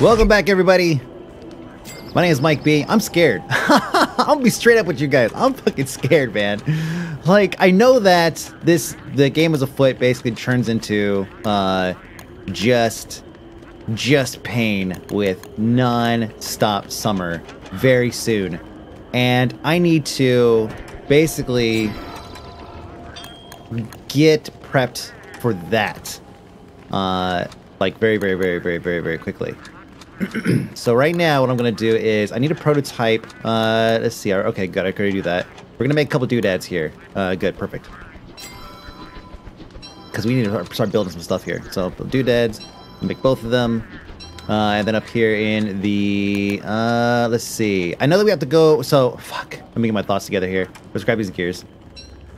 Welcome back, everybody. My name is Mike B. I'm scared. I'll be straight up with you guys. I'm fucking scared, man. Like, I know that the game is afoot basically turns into just pain with non-stop summer very soon. And I need to basically get prepped for that. Like very quickly. So right now what I'm gonna do is I need a prototype. Let's see. Okay, good. I could do that. We're gonna make a couple doodads here. Good, perfect. Because we need to start building some stuff here. So doodads. Make both of them. And then up here in the let's see. I know that we have to go. So fuck. Let me get my thoughts together here. Let's grab these gears.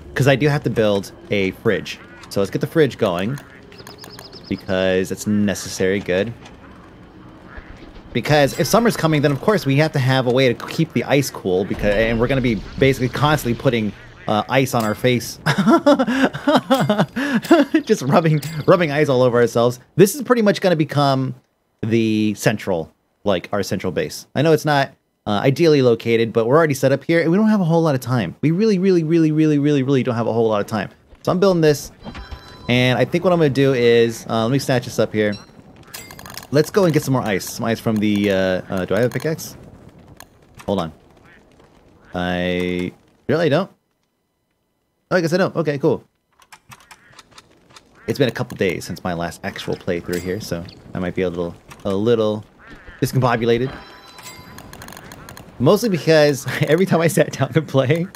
Because I do have to build a fridge. So let's get the fridge going. Because it's necessary. Good. Because if summer's coming, then of course we have to have a way to keep the ice cool. Because and we're going to be basically constantly putting ice on our face, just rubbing ice all over ourselves. This is pretty much going to become the central, like our central base. I know it's not ideally located, but we're already set up here, and we don't have a whole lot of time. We really don't have a whole lot of time. So I'm building this. And I think what I'm going to do is, let me snatch this up here. Let's go and get some more ice. Some ice from the, do I have a pickaxe? Hold on. I really don't. Oh, I guess I don't. Okay, cool. It's been a couple days since my last actual playthrough here, so I might be a little discombobulated. Mostly because every time I sat down to play,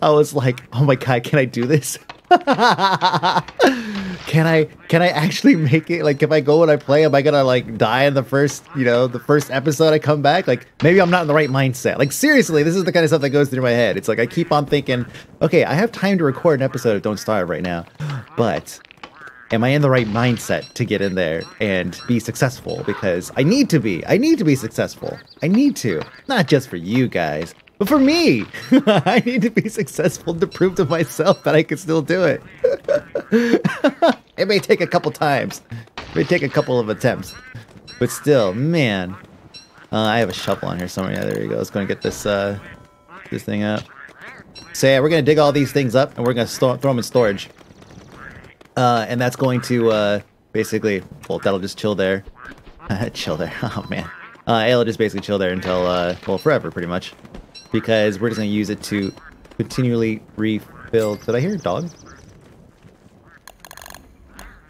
I was like, oh my god, can I do this? Can I actually make it? Like, if I go and I play, am I gonna like die in the first, you know, the first episode I come back? Like, maybe I'm not in the right mindset. Like, seriously, this is the kind of stuff that goes through my head. It's like I keep on thinking, okay, I have time to record an episode of Don't Starve right now, but am I in the right mindset to get in there and be successful? Because I need to be. I need to be successful. I need to. Not just for you guys. But for me, I need to be successful to prove to myself that I can still do it. It may take a couple times. It may take a couple of attempts. But still, man. I have a shovel on here somewhere. Yeah, there you go. Let's go and get this, this thing up. So yeah, we're going to dig all these things up and we're going to throw them in storage. And that's going to basically... Well, that'll just chill there. Chill there. Oh, man. It'll just basically chill there until, well, forever, pretty much. Because we're just going to use it to continually refill. Did I hear a dog?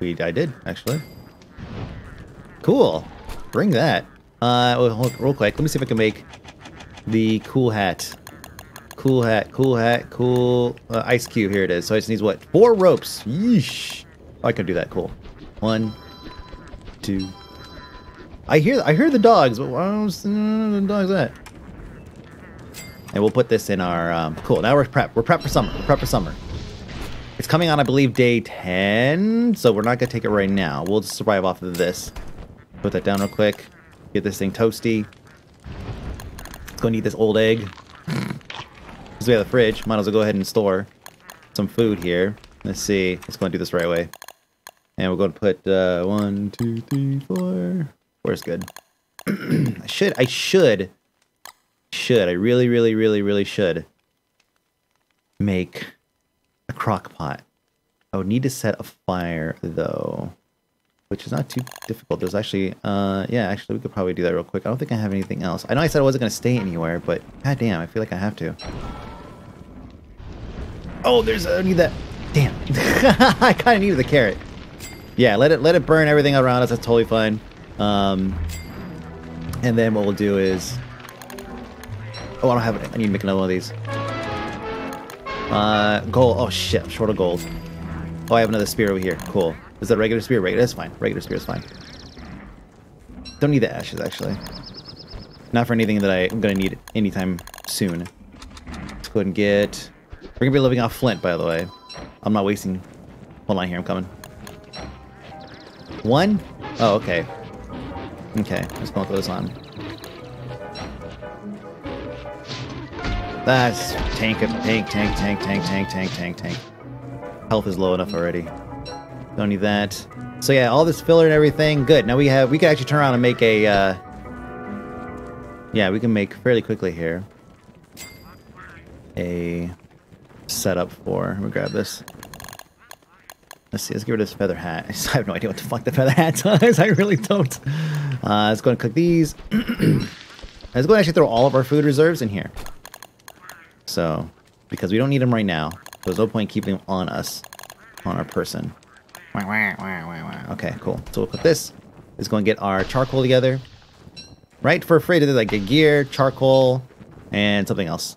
I did, actually. Cool. Bring that. Hold, real quick. Let me see if I can make the cool hat. Cool hat, cool hat, cool ice cube. Here it is. So I just need, what, 4 ropes. Yeesh. Oh, I can do that. Cool. 1, 2. I hear the dogs, but why don't the dogs at? And we'll put this in our, cool, now we're prepped. We're prepped for summer. We're prepped for summer. It's coming on, I believe, day 10, so we're not going to take it right now. We'll just survive off of this. Put that down real quick. Get this thing toasty. Let's go and eat this old egg. Because we have the fridge, might as well go ahead and store some food here. Let's see. Let's go and do this right away. And we're going to put, 1, 2, 3, 4. 4 is good. I really should make a crock pot. I would need to set a fire though, which is not too difficult. There's actually yeah, actually we could probably do that real quick. I don't think I have anything else. I know I said I wasn't gonna stay anywhere, but god damn, I feel like I have to. Oh, there's I need that. Damn. I kind of needed the carrot. Yeah, let it burn everything around us. That's totally fine. And then what we'll do is oh, I don't have it. I need to make another one of these. Gold. Oh, shit. I'm short of gold. Oh, I have another spear over here. Cool. Is that regular spear? Regular. That's fine. Regular spear is fine. Don't need the ashes, actually. Not for anything that I'm going to need anytime soon. Let's go ahead and get... We're going to be living off flint, by the way. I'm not wasting... Hold on here. I'm coming. 1? Oh, okay. Okay. Let's go and throw this on. That's tank. Health is low enough already. Don't need that. So yeah, all this filler and everything, good. Now we can actually turn around and make a, yeah, we can make fairly quickly here a setup for, let me grab this. Let's see, let's get rid of this feather hat. I have no idea what the fuck the feather hat does, I really don't. Let's go and cook these. Let's go and actually throw all of our food reserves in here. So, because we don't need them right now, there's no point keeping them on us, on our person. Okay, cool. So we'll put this. Let's go and get our charcoal together. Right, for free, there's like a gear, charcoal, and something else.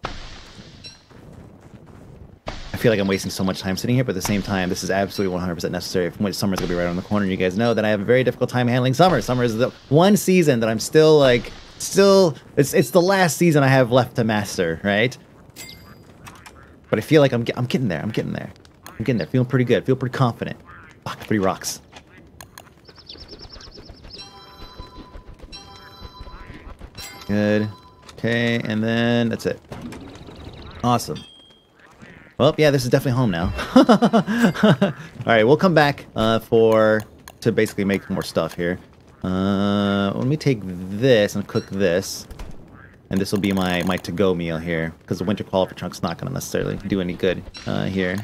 I feel like I'm wasting so much time sitting here, but at the same time, this is absolutely 100% necessary. From which summer's gonna be right around the corner. You guys know that I have a very difficult time handling summer. Summer is the one season that I'm still like, it's the last season I have left to master, right? But I feel like I'm getting there. I'm getting there. Feeling pretty good. Feel pretty confident. Fuck, 3 rocks. Good. Okay, and then that's it. Awesome. Well, yeah, this is definitely home now. Alright, we'll come back to basically make more stuff here. Let me take this and cook this. And this will be my to-go meal here. Because the winter qualify trunk's not going to necessarily do any good here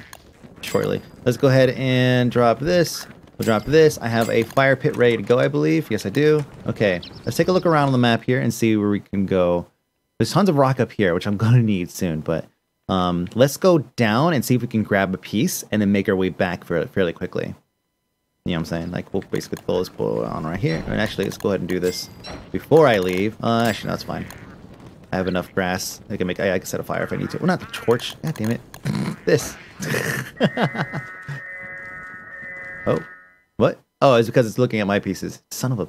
shortly. Let's go ahead and drop this. We'll drop this. I have a fire pit ready to go, I believe. Yes, I do. Okay, let's take a look around on the map here and see where we can go. There's tons of rock up here, which I'm going to need soon, but... let's go down and see if we can grab a piece and then make our way back fairly quickly. You know what I'm saying? Like, we'll basically pull this on right here. And actually, let's go ahead and do this before I leave. Actually, no, it's fine. I have enough grass. I can set a fire if I need to. Well, not the torch. God damn it. This. Oh. What? Oh, it's because it's looking at my pieces. Son of a...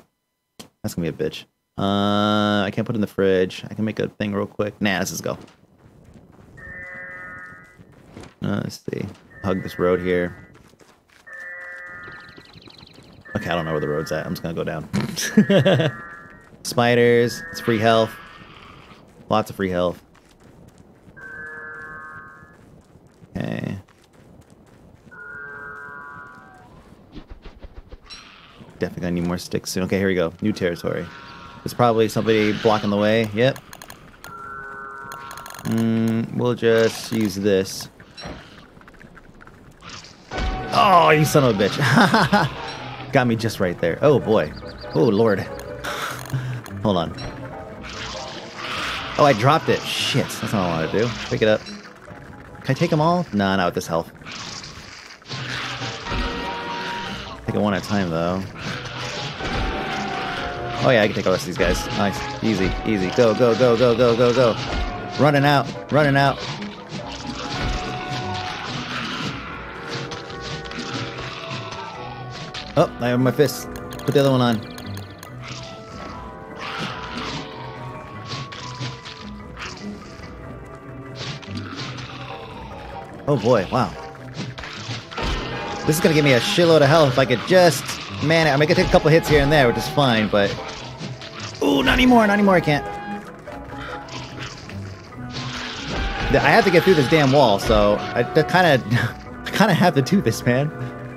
That's gonna be a bitch. I can't put it in the fridge. I can make a thing real quick. Nah, let's just go. Let's see. Hug this road here. Okay, I don't know where the road's at. I'm just gonna go down. Spiders. It's free health. Lots of free health. Okay. Definitely gonna need more sticks soon. Okay, here we go. New territory. There's probably somebody blocking the way. Yep. We'll just use this. Oh, you son of a bitch. Got me just right there. Oh, boy. Oh, Lord. Hold on. Oh, I dropped it. Shit. That's not what I want to do. Pick it up. Can I take them all? Nah, not with this health. Take it one at a time, though. Oh, yeah, I can take the rest of these guys. Nice. Easy. Easy. Go, go, go, go, go, go, go. Running out. Running out. Oh, I have my fist. Put the other one on. Oh boy, wow. This is gonna give me a shitload of health if I could just... Man, I mean, I could take a couple hits here and there, which is fine, but... Ooh, not anymore, not anymore, I can't. I have to get through this damn wall, so... I kinda have to do this, man.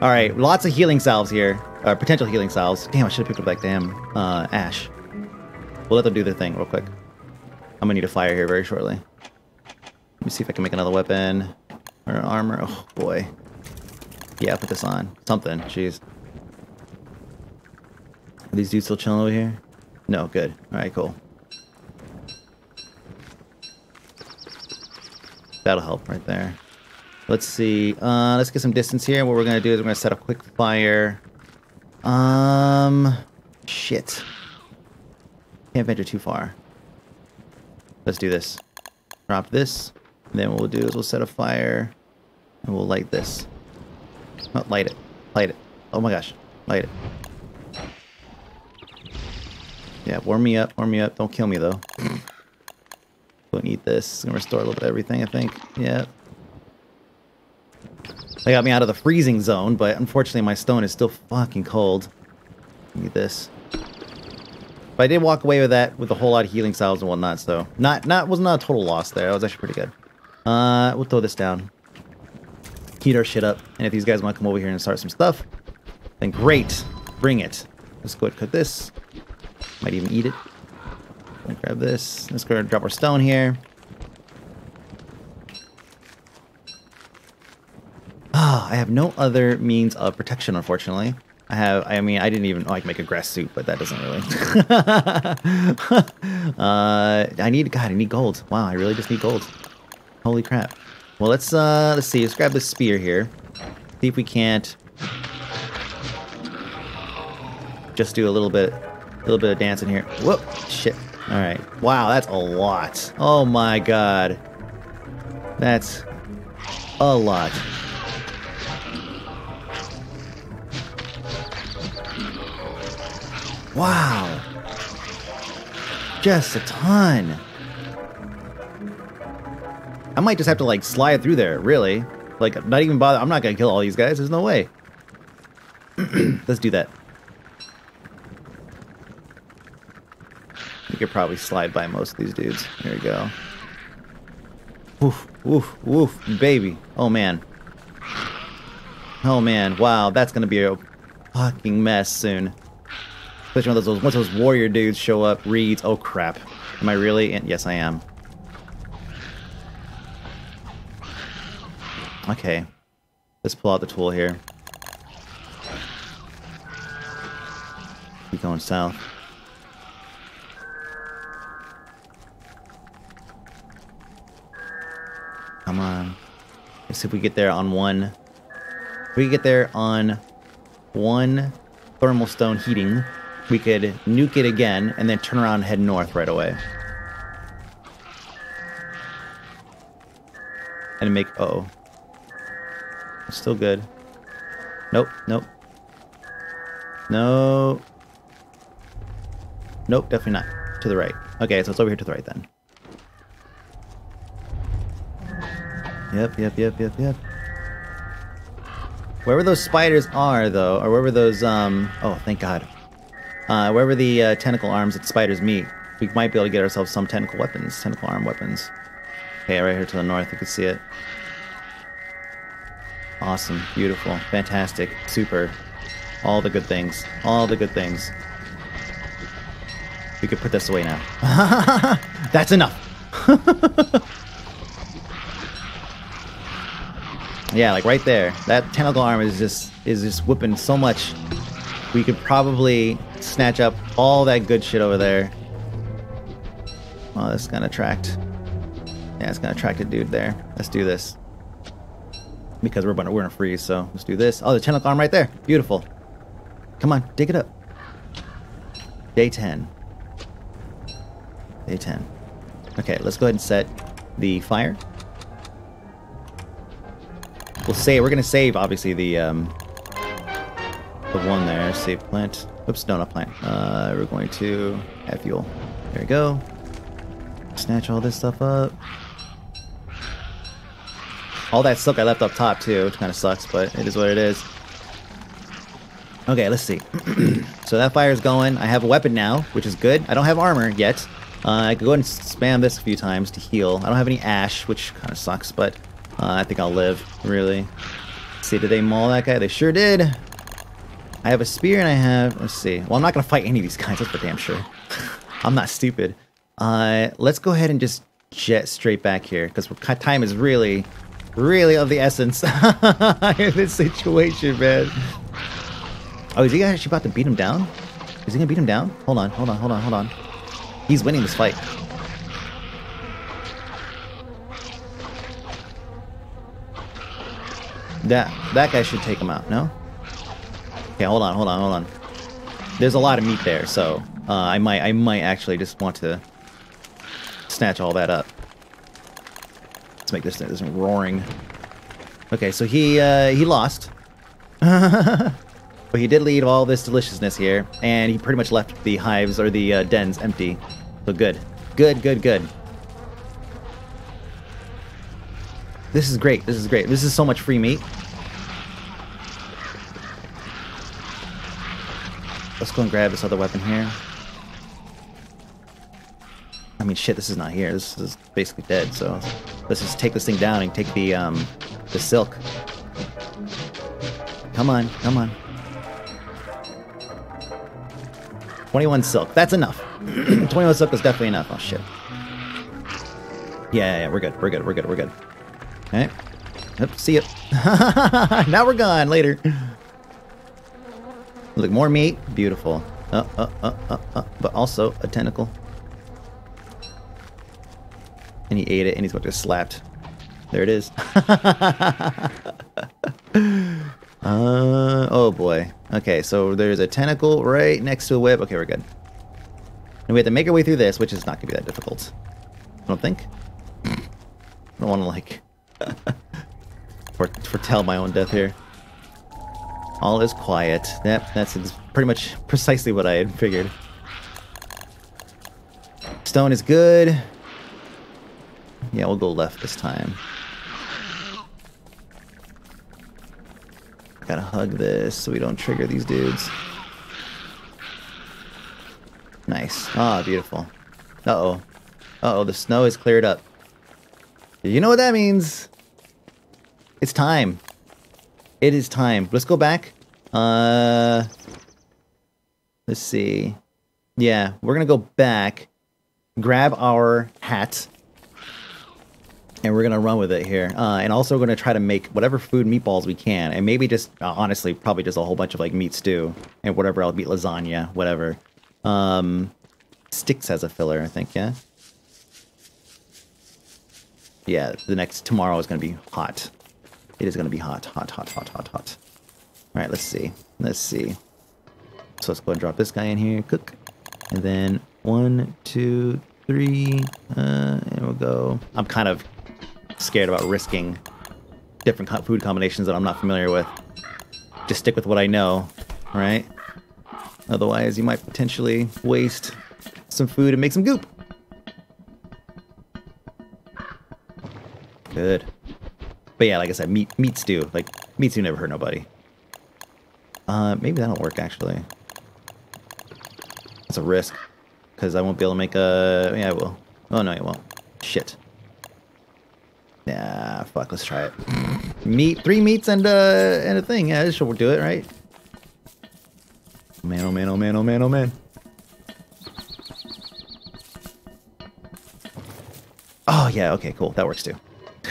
All right, lots of healing salves here, or potential healing salves. Damn, I should have picked up that damn ash. We'll let them do their thing real quick. I'm gonna need a fire here very shortly. Let me see if I can make another weapon or an armor. Oh boy. Yeah, put this on. Something, jeez. Are these dudes still chilling over here? No, good. All right, cool. That'll help right there. Let's see, let's get some distance here. What we're gonna do is we're gonna set a quick fire. Shit. Can't venture too far. Let's do this. Drop this, and then what we'll do is we'll set a fire, and we'll light this. Oh, light it. Light it. Oh my gosh. Light it. Yeah, warm me up, warm me up. Don't kill me, though. Don't eat this. It's gonna restore a little bit of everything, I think. Yeah. They got me out of the freezing zone, but unfortunately my stone is still fucking cold. Need this. But I did walk away with that with a whole lot of healing salves and whatnot, so was not a total loss there. That was actually pretty good. We'll throw this down. Heat our shit up. And if these guys want to come over here and start some stuff, Then great. Bring it. Let's go ahead and cook this. Might even eat it. Let's grab this. Let's go ahead and drop our stone here. Ah, I have no other means of protection, unfortunately. I didn't even like make a grass suit, but that doesn't really. I need gold. Wow, I really just need gold. Holy crap. Well, let's see. Let's grab this spear here. See if we can't just do a little bit of dancing here. Whoop, shit. All right. Wow, that's a lot. Oh my god. That's a lot. Wow. Just a ton. I might just have to like slide through there, really. Like, not even bother. I'm not gonna kill all these guys. There's no way. Let's do that. We could probably slide by most of these dudes. There we go. Woof, woof, woof, baby. Oh man. Oh man. Wow, that's gonna be a fucking mess soon. Especially once those warrior dudes show up, reads. Oh crap. Am I really? And yes, I am. Okay. Let's pull out the tool here. Keep going south. Come on. Let's see if we get there on one. If we get there on one thermal stone heating, we could nuke it again and then turn around and head north right away. And make uh-oh. It's still good. Nope, nope. No. Nope, definitely not. To the right. Okay, so it's over here to the right then. Yep, yep, yep, yep, yep. Wherever those spiders are, though, or wherever those, oh, thank god. Wherever the tentacle arms that spiders meet, we might be able to get ourselves some tentacle weapons, tentacle arm weapons. Okay, right here to the north, you can see it. Awesome, beautiful, fantastic, super. All the good things, all the good things. We could put this away now. That's enough. Yeah, like right there. That tentacle arm is just whipping so much. We could probably snatch up all that good shit over there. Oh, that's gonna attract. Yeah, it's gonna attract a dude there. Let's do this. Because we're gonna freeze, so let's do this. Oh, the tentacle arm right there. Beautiful. Come on, dig it up. Day 10. Day 10. Okay, let's go ahead and set the fire. We'll save. We're gonna save, obviously, the one there. Save plant. Oops, no, not plant. We're going to add fuel. There we go. Snatch all this stuff up. All that stuff I left up top too, which kind of sucks, but it is what it is. Okay, let's see. So that fire's going. I have a weapon now, which is good. I don't have armor yet. I can go ahead and spam this a few times to heal. I don't have any ash, which kind of sucks, but I think I'll live, really. Let's see, did they maul that guy? They sure did. I have a spear and I have... Let's see. Well, I'm not going to fight any of these guys, that's for damn sure. I'm not stupid. Let's go ahead and just jet straight back here, because time is really... really of the essence in this situation, man. Oh, is he actually about to beat him down? Is he gonna beat him down? Hold on, hold on, hold on, hold on. He's winning this fight. That guy should take him out, no? Okay, hold on, hold on, hold on. There's a lot of meat there, so I might actually just want to snatch all that up. Let's make this thing roaring. Okay, so he lost. But he did leave all this deliciousness here, and he pretty much left the hives or the dens empty. So good. Good, good, good. This is great. This is great. This is so much free meat. Let's go and grab this other weapon here. I mean, shit, this is not here. This is basically dead, so... Let's just take this thing down and take the silk. Come on, come on. 21 silk. That's enough. 21 silk is definitely enough. Oh, shit. Yeah, we're good. We're good. All right. Oops, see it. Now we're gone. Later. Look, more meat. Beautiful. But also a tentacle. And he ate it, and he's about to get slapped. There it is. Oh boy. Okay, so there's a tentacle right next to a whip. Okay, we're good. And we have to make our way through this, which is not going to be that difficult. I don't think. I don't want to, like, foretell my own death here. All is quiet. Yep, that's pretty much precisely what I had figured. Stone is good. Yeah, we'll go left this time. Gotta hug this so we don't trigger these dudes. Nice. Ah, beautiful. Uh-oh. Uh-oh, the snow is cleared up. You know what that means. It's time. It is time. Let's go back. Let's see. Yeah, we're gonna go back, grab our hat, and we're gonna run with it here, and also gonna try to make whatever food meatballs we can, and maybe just honestly probably just a whole bunch of like meat stew and whatever else, meat lasagna, whatever. Sticks as a filler, I think. Yeah, the next tomorrow is gonna be hot. It is gonna be hot. All right, let's see. So let's go and drop this guy in here, cook, and then 1, 2, 3, and we'll go. I'm kind of scared about risking different food combinations that I'm not familiar with. Just stick with what I know, right? Otherwise, you might potentially waste some food and make some goop. Good. But yeah, like I said, meat stew. Like, meat stew never hurt nobody. Maybe that'll work, actually. That's a risk, because I won't be able to make a... Yeah, I will. Oh, no, I won't. Shit. Nah, fuck, let's try it. Meat, 3 meats and a thing. Yeah, this should do it, right? Man, oh man, oh man, oh man, oh man. Oh, yeah, okay, cool. That works, too.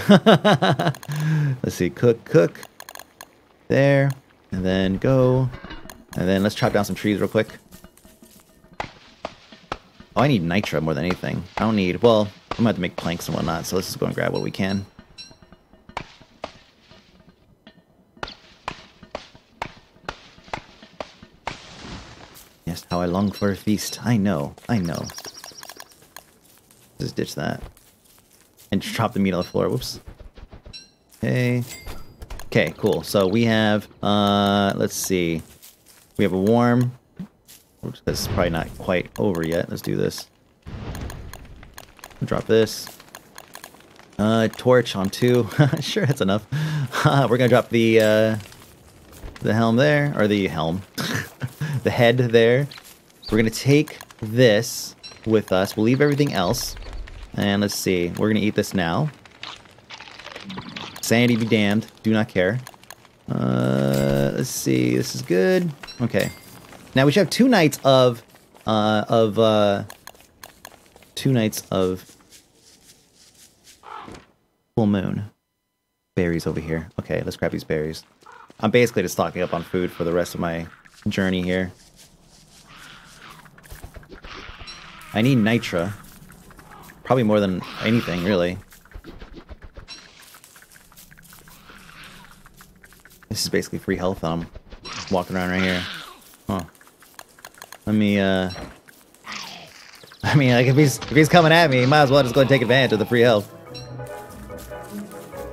Let's see, cook. There. And then go. And then let's chop down some trees real quick. Oh, I need nitra more than anything. I don't need... Well, I'm gonna have to make planks and whatnot, so let's just go and grab what we can. Yes, how I long for a feast. I know. Just ditch that. And chop the meat on the floor. Whoops. Hey. Okay, cool. So we have... let's see. We have a warm... This is probably not quite over yet. Let's do this. Drop this. Torch on 2. Sure, that's enough. We're gonna drop the helm there, or the helm, the head there. We're gonna take this with us. We'll leave everything else. And let's see. We're gonna eat this now. Sanity be damned. Do not care. Let's see. This is good. Okay. Now we should have 2 nights of, 2 nights of full moon. Berries over here. Okay, let's grab these berries. I'm basically just stocking up on food for the rest of my journey here. I need nitra. Probably more than anything, really. This is basically free health. I'm walking around right here. Huh. Let me, I mean, like, if he's coming at me, he might as well just go and take advantage of the free health.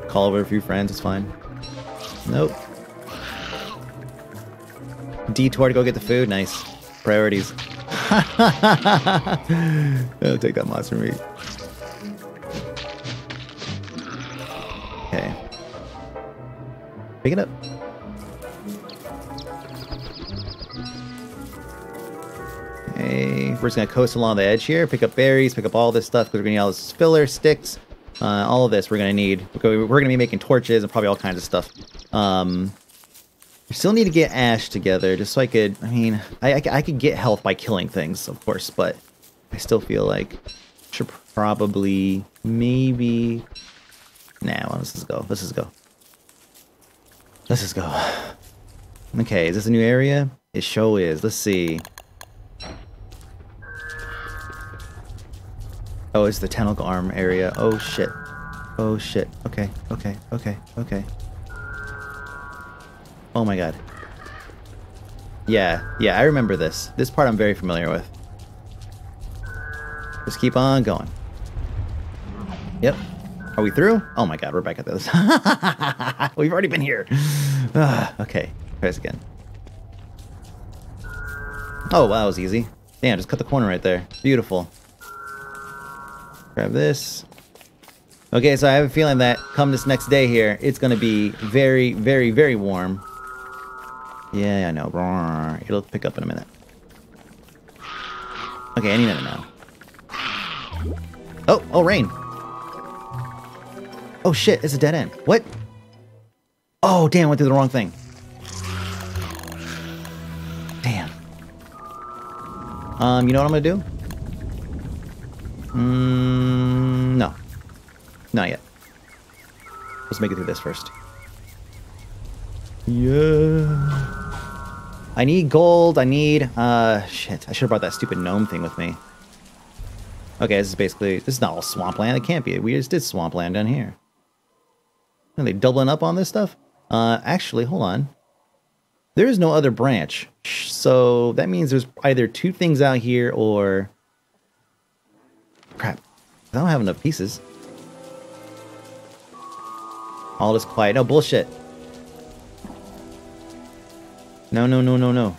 Call over a few friends, it's fine. Nope. Detour to go get the food, nice. Priorities. I'll take that monster meat. Okay. Pick it up. We're just gonna coast along the edge here, pick up berries, pick up all this stuff, because we're gonna need all this filler, sticks, all of this we're gonna need. We're gonna be making torches and probably all kinds of stuff. I still need to get ash together just so I could, I mean, I could get health by killing things, of course, but I still feel like I should probably, maybe, nah, well, let's just go. Okay, is this a new area? It sure is. Let's see. Oh, it's the tentacle arm area. Oh, shit. Oh, shit. Okay. Oh my god. Yeah, I remember this. This part I'm very familiar with. Just keep on going. Yep. Are we through? Oh my god, we're back at this. We've already been here. Okay, try this again. Oh, wow, that was easy. Damn, just cut the corner right there. Beautiful. Grab this. Okay, so I have a feeling that come this next day here, it's gonna be very, very, very warm. Yeah, I know. It'll pick up in a minute. Okay, any minute now. Oh, rain. Oh shit, it's a dead end. What? Oh, damn, went through the wrong thing. Damn. You know what I'm gonna do? No. Not yet. Let's make it through this first. Yeah. I need gold. I need, shit. I should have brought that stupid gnome thing with me. Okay, this is not all swampland. It can't be. We just did swampland down here. Are they doubling up on this stuff? Actually, hold on. There is no other branch. So that means there's either two things out here or... Crap. I don't have enough pieces. All is quiet. No, bullshit. No. No,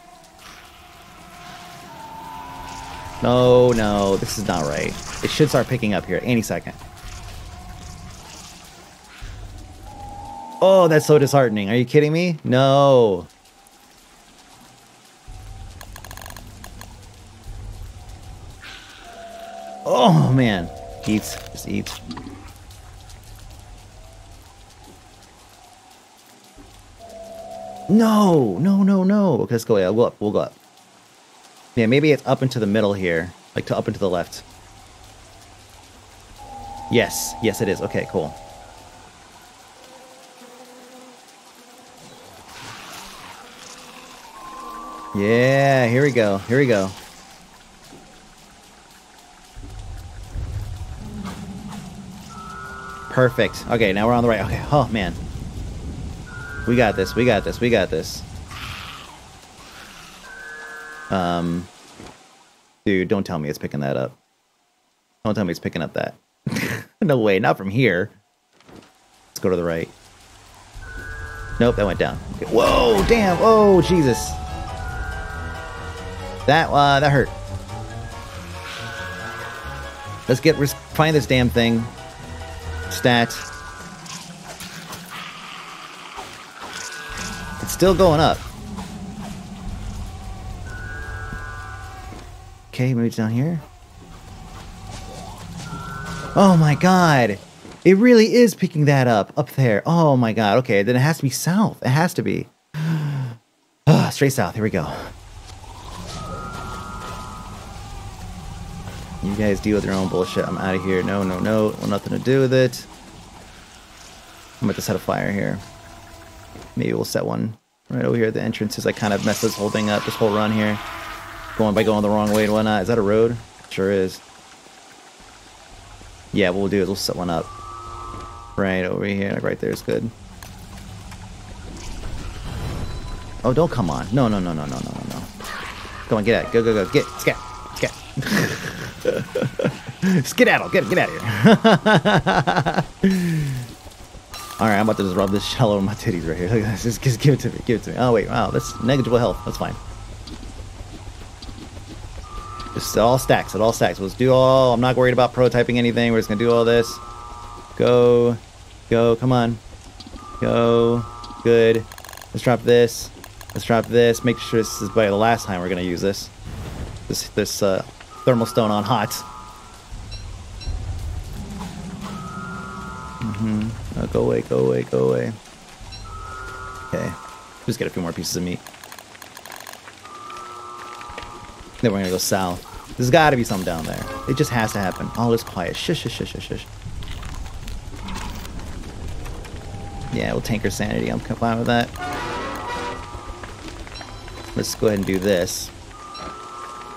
this is not right. It should start picking up here any second. Oh, that's so disheartening. Are you kidding me? No. Oh, man. Eats. Just eats. No. Okay, let's go. Yeah, we'll go up. Yeah, maybe it's up into the middle here. Like, to up into the left. Yes, it is. Okay, cool. Yeah, here we go. Perfect. Okay, now we're on the right. Okay, oh, man. We got this. Dude, don't tell me it's picking that up. Don't tell me it's picking up that. No way, not from here. Let's go to the right. Nope, that went down. Okay. Whoa, damn. Oh, Jesus. That hurt. Let's find this damn thing. Stat. It's still going up. Okay, maybe it's down here. Oh my god! It really is picking that up there. Oh my god, okay, then it has to be south. It has to be. Straight south, here we go. You guys deal with your own bullshit. I'm out of here. No. Nothing to do with it. I'm about to set a fire here. Maybe we'll set one right over here at the entrance as I kind of messed this whole thing up, this whole run here. Going the wrong way and whatnot. Is that a road? Sure is. Yeah, what we'll do is we'll set one up. Right over here. Like right there is good. Oh, don't come on. No. Come on, get out. Go. Scat. Skedaddle, get out of here. Alright, I'm about to just rub this shit all over my titties right here. Look at this. Just give it to me. Oh wait, wow, that's negligible health. That's fine. Just it all stacks. Let's do all, I'm not worried about prototyping anything, we're just gonna do all this. Go, come on. Go, good. Let's drop this. Make sure this is by the last time we're gonna use this. This thermal stone on hot. Go away. Okay. Just get a few more pieces of meat. Then we're gonna go south. There's gotta be something down there. It just has to happen. All is quiet. Shush, shush, shush, shush, shush. Yeah, we'll tank her sanity. I'm fine with that. Let's go ahead and do this.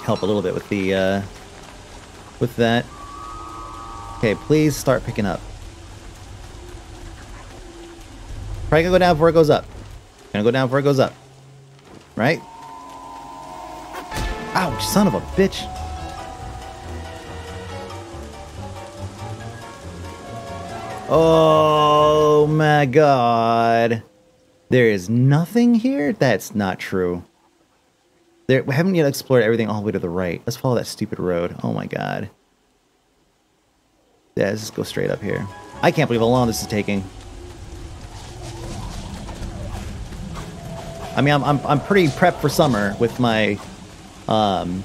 Help a little bit with the, with that. Okay, please start picking up. Probably gonna go down before it goes up. Gonna go down before it goes up. Right? Ouch, son of a bitch. Oh my god. There is nothing here? That's not true. There, we haven't yet explored everything all the way to the right. Let's follow that stupid road. Oh my god. Yeah, let's just go straight up here. I can't believe how long this is taking. I mean, I'm pretty prepped for summer with my, well,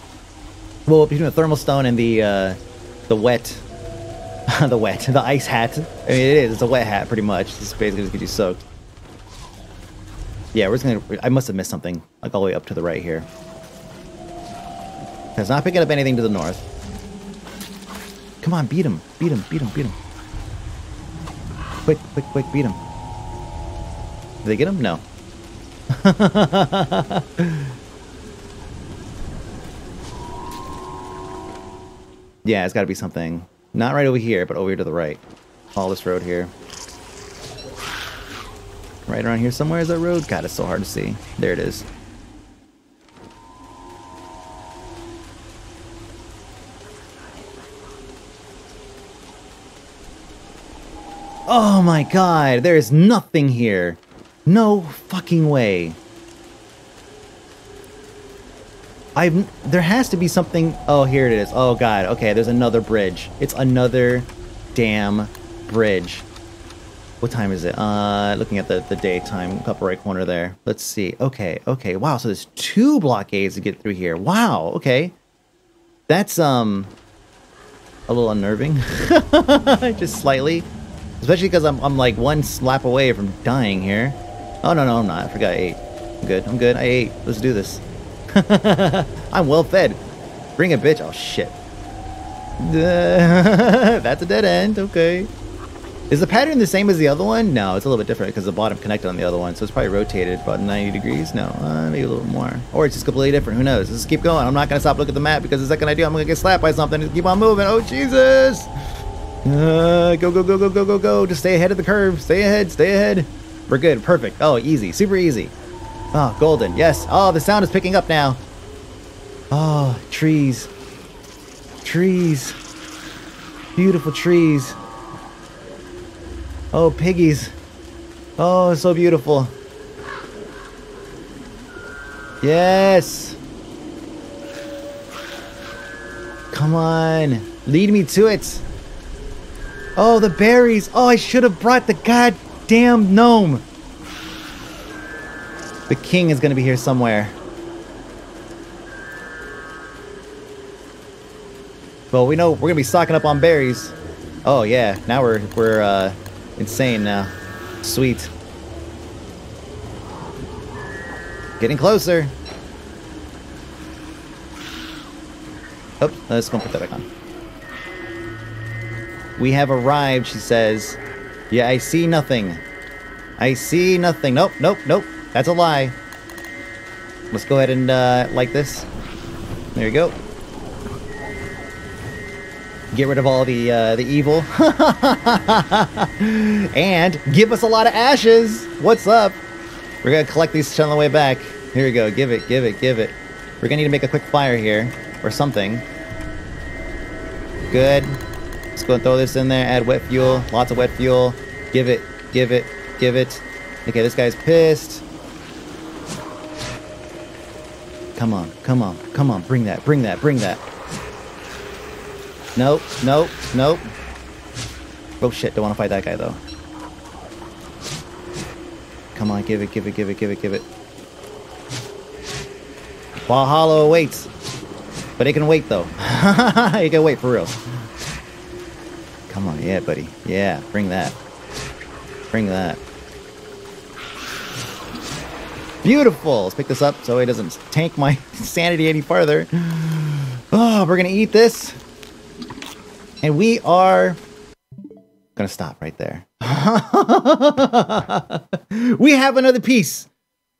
between the thermal stone and the ice hat. I mean, it's a wet hat, pretty much. It's basically just gets you soaked. Yeah, we're just gonna, I must have missed something, like all the way up to the right here. It's not picking up anything to the north. Come on, beat him, beat him, beat him, beat him. Quick, quick, quick, beat him. Did they get him? No. Yeah, it's got to be something. Not right over here, but over here to the right. Follow this road here. Right around here somewhere is that road. God, it's so hard to see. There it is. Oh my god, there is nothing here. No fucking way. There has to be something. Oh, here it is. Oh god. Okay, there's another bridge. It's another damn bridge. What time is it? Looking at the daytime upper right corner there. Let's see. Okay, okay. Wow, so there's two blockades to get through here. Wow, okay. That's a little unnerving. Just slightly. Especially because I'm like one slap away from dying here. Oh, no, no, I'm not. I forgot I ate. I'm good. I'm good. I ate. Let's do this. I'm well fed. Bring a bitch. Oh, shit. That's a dead end. Okay. Is the pattern the same as the other one? No, it's a little bit different because the bottom connected on the other one. So it's probably rotated about 90 degrees. No, maybe a little more. Or it's just completely different. Who knows? Let's keep going. I'm not going to stop looking at the map because the second I do, I'm going to get slapped by something. Just keep on moving. Oh, Jesus. Go, go, go, go, go, go, go. Just stay ahead of the curve. Stay ahead. Stay ahead. We're good. Perfect. Oh, easy. Super easy. Oh, golden. Yes. Oh, the sound is picking up now. Oh, trees. Trees. Beautiful trees. Oh, piggies. Oh, so beautiful. Yes. Come on. Lead me to it. Oh, the berries. Oh, I should have brought the goddamn gnome. The king is going to be here somewhere. Well, we know we're going to be stocking up on berries. Oh yeah, now we're insane now. Sweet. Getting closer. Oh, let's go and put that back on. We have arrived, she says. Yeah, I see nothing. I see nothing. Nope, nope, nope. That's a lie. Let's go ahead and, like this. There you go. Get rid of all the evil. And give us a lot of ashes. What's up? We're gonna collect these on the way back. Here we go. Give it, give it, give it. We're gonna need to make a quick fire here. Or something. Good. Let's go and throw this in there. Add wet fuel. Lots of wet fuel. Give it, give it, give it. Okay, this guy's pissed. Come on, come on, come on, bring that, bring that, bring that. Nope, nope, nope. Oh shit, don't want to fight that guy though. Come on, give it, give it, give it, give it, give it. Valhalla awaits. But it can wait though. It can wait for real. Come on, yeah buddy. Yeah, bring that. Bring that. Beautiful. Let's pick this up so it doesn't tank my sanity any farther. Oh, we're going to eat this. And we are going to stop right there. We have another piece.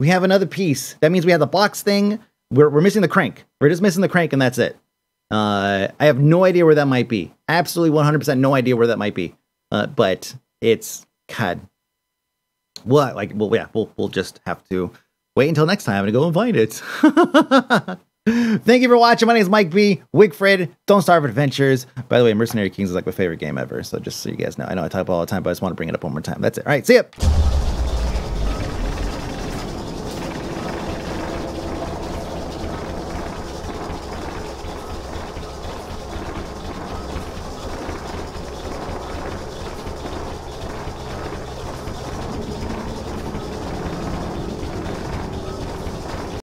We have another piece. That means we have the box thing. We're missing the crank. We're just missing the crank, and that's it. I have no idea where that might be. Absolutely 100% no idea where that might be. But it's... God. What? Like, well, yeah, we'll just have to wait until next time to go and find it. Thank you for watching. My name is Mike B, Wigfrid, Don't Starve Adventures. By the way, Mercenary Kings is like my favorite game ever. So just so you guys know, I talk about it all the time, but I just want to bring it up one more time. That's it. All right, see ya.